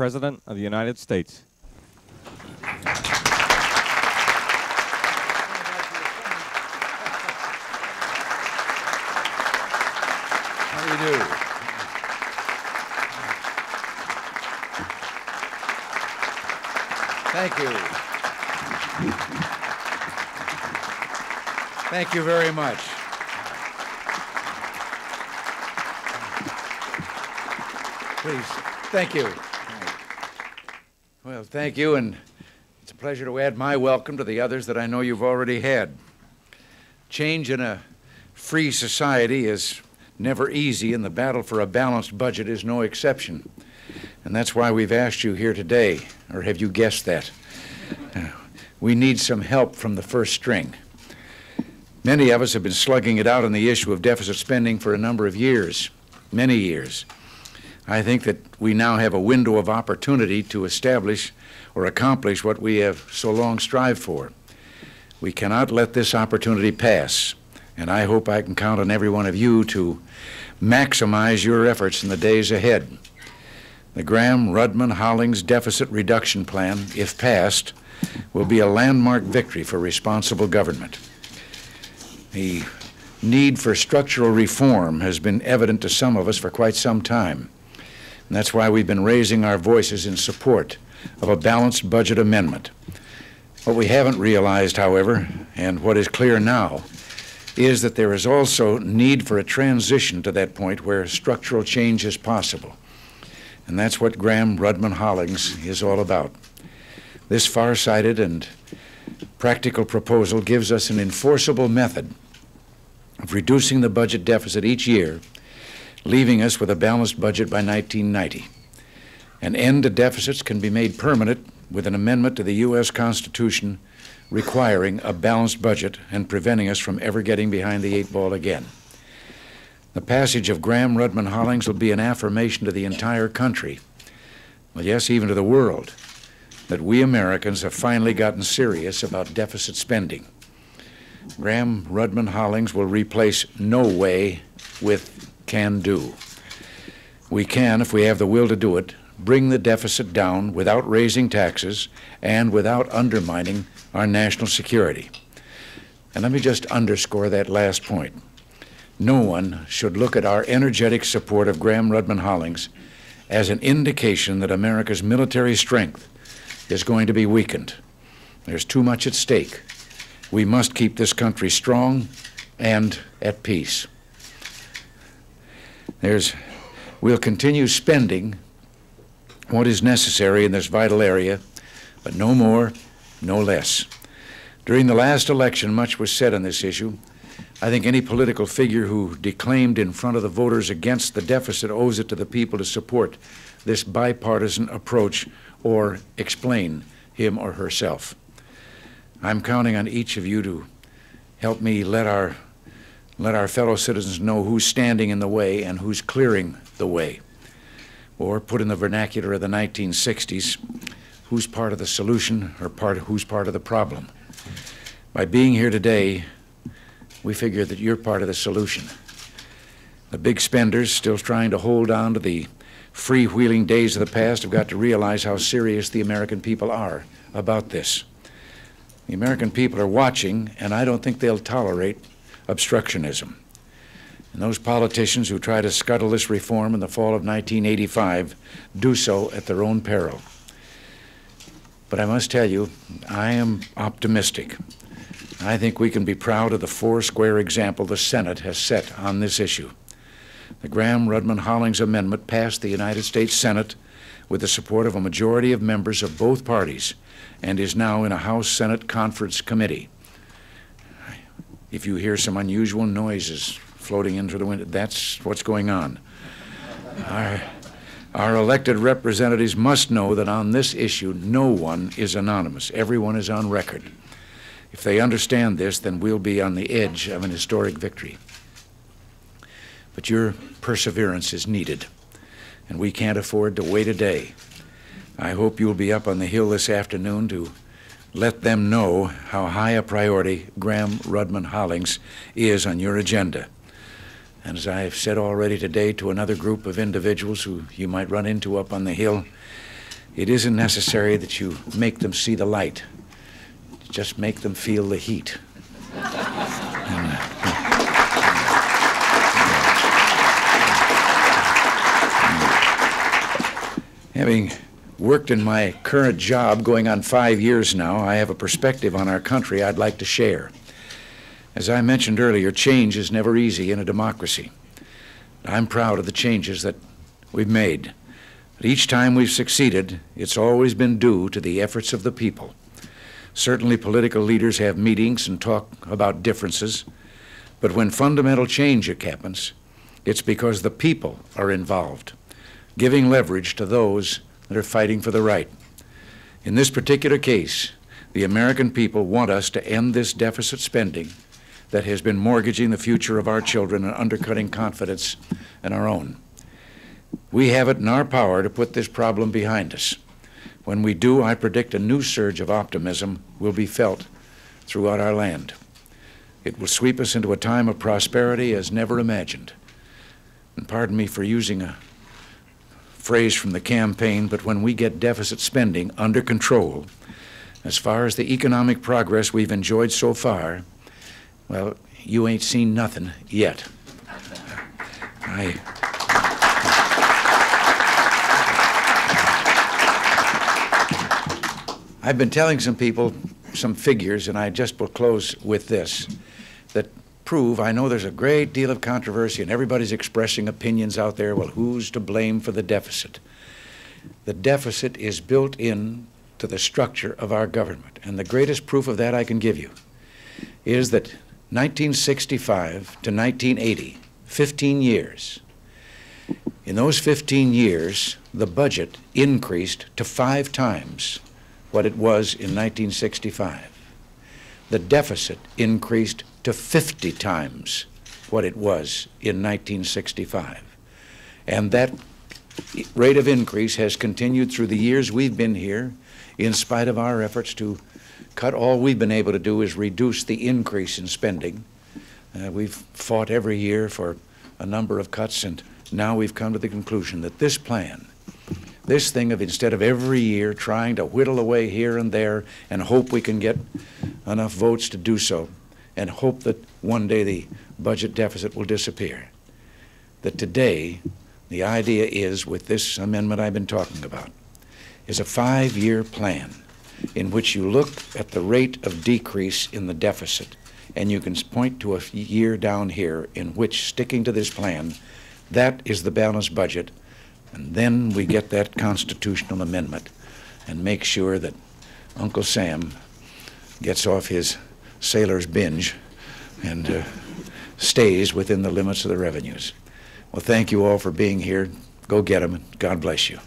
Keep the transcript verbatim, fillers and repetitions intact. President of the United States. How do you do? Thank you. Thank you very much. Please, thank you. Well, thank you, and it's a pleasure to add my welcome to the others that I know you've already had. Change in a free society is never easy, and the battle for a balanced budget is no exception. And that's why we've asked you here today, or have you guessed that? Uh, we need some help from the first string. Many of us have been slugging it out on the issue of deficit spending for a number of years, many years. I think that we now have a window of opportunity to establish or accomplish what we have so long strived for. We cannot let this opportunity pass. And I hope I can count on every one of you to maximize your efforts in the days ahead. The Gramm-Rudman-Hollings Deficit Reduction Plan, if passed, will be a landmark victory for responsible government. The need for structural reform has been evident to some of us for quite some time. And that's why we've been raising our voices in support of a balanced budget amendment. What we haven't realized, however, and what is clear now, is that there is also need for a transition to that point where structural change is possible. And that's what Gramm-Rudman-Hollings is all about. This far-sighted and practical proposal gives us an enforceable method of reducing the budget deficit each year, leaving us with a balanced budget by nineteen ninety. An end to deficits can be made permanent with an amendment to the U S Constitution requiring a balanced budget and preventing us from ever getting behind the eight ball again. The passage of Gramm-Rudman-Hollings will be an affirmation to the entire country, well, yes, even to the world, that we Americans have finally gotten serious about deficit spending. Gramm-Rudman-Hollings will replace no way with can do. We can, if we have the will to do it, bring the deficit down without raising taxes and without undermining our national security. And let me just underscore that last point. No one should look at our energetic support of Gramm-Rudman-Hollings as an indication that America's military strength is going to be weakened. There's too much at stake. We must keep this country strong and at peace. There's, we'll continue spending what is necessary in this vital area, but no more, no less. During the last election, much was said on this issue. I think any political figure who declaimed in front of the voters against the deficit owes it to the people to support this bipartisan approach or explain him or herself. I'm counting on each of you to help me let our, let our fellow citizens know who's standing in the way and who's clearing the way. Or, put in the vernacular of the nineteen sixties, who's part of the solution or part, who's part of the problem? By being here today, we figure that you're part of the solution. The big spenders, still trying to hold on to the freewheeling days of the past, have got to realize how serious the American people are about this. The American people are watching, and I don't think they'll tolerate obstructionism. And those politicians who try to scuttle this reform in the fall of nineteen eighty-five do so at their own peril. But I must tell you, I am optimistic. I think we can be proud of the four-square example the Senate has set on this issue. The Gramm-Rudman-Hollings amendment passed the United States Senate with the support of a majority of members of both parties and is now in a House-Senate conference committee. If you hear some unusual noises floating in through the window, that's what's going on. Our, our elected representatives must know that on this issue, no one is anonymous. Everyone is on record. If they understand this, then we'll be on the edge of an historic victory. But your perseverance is needed, and we can't afford to wait a day. I hope you'll be up on the Hill this afternoon to let them know how high a priority Gramm-Rudman-Hollings is on your agenda. And as I have said already today to another group of individuals who you might run into up on the Hill, It isn't necessary that you make them see the light. Just make them feel the heat. And, uh, having worked in my current job going on five years now, I have a perspective on our country I'd like to share. As I mentioned earlier, change is never easy in a democracy. I'm proud of the changes that we've made. But each time we've succeeded, it's always been due to the efforts of the people. Certainly political leaders have meetings and talk about differences, but when fundamental change happens, it's because the people are involved, giving leverage to those that are fighting for the right. In this particular case, the American people want us to end this deficit spending that has been mortgaging the future of our children and undercutting confidence in our own. We have it in our power to put this problem behind us. When we do, I predict a new surge of optimism will be felt throughout our land. It will sweep us into a time of prosperity as never imagined. And pardon me for using a phrase from the campaign, but when we get deficit spending under control, as far as the economic progress we've enjoyed so far, well, you ain't seen nothing yet. I, I've been telling some people some figures, and I just will close with this, that prove, I know there's a great deal of controversy and everybody's expressing opinions out there, well, who's to blame for the deficit? The deficit is built in to the structure of our government, and the greatest proof of that I can give you is that nineteen sixty-five to nineteen eighty, fifteen years, in those fifteen years, the budget increased to five times what it was in nineteen sixty-five. The deficit increased to fifty times what it was in nineteen sixty-five. And that rate of increase has continued through the years we've been here, in spite of our efforts to cut. All we've been able to do is reduce the increase in spending. Uh, we've fought every year for a number of cuts, and now we've come to the conclusion that this plan, this thing of instead of every year trying to whittle away here and there and hope we can get enough votes to do so and hope that one day the budget deficit will disappear, that today the idea is, with this amendment I've been talking about, is a five-year plan in which you look at the rate of decrease in the deficit, and you can point to a year down here in which, sticking to this plan, that is the balanced budget, and then we get that constitutional amendment and make sure that Uncle Sam gets off his sailor's binge and uh, stays within the limits of the revenues. Well, thank you all for being here. Go get 'em, and God bless you.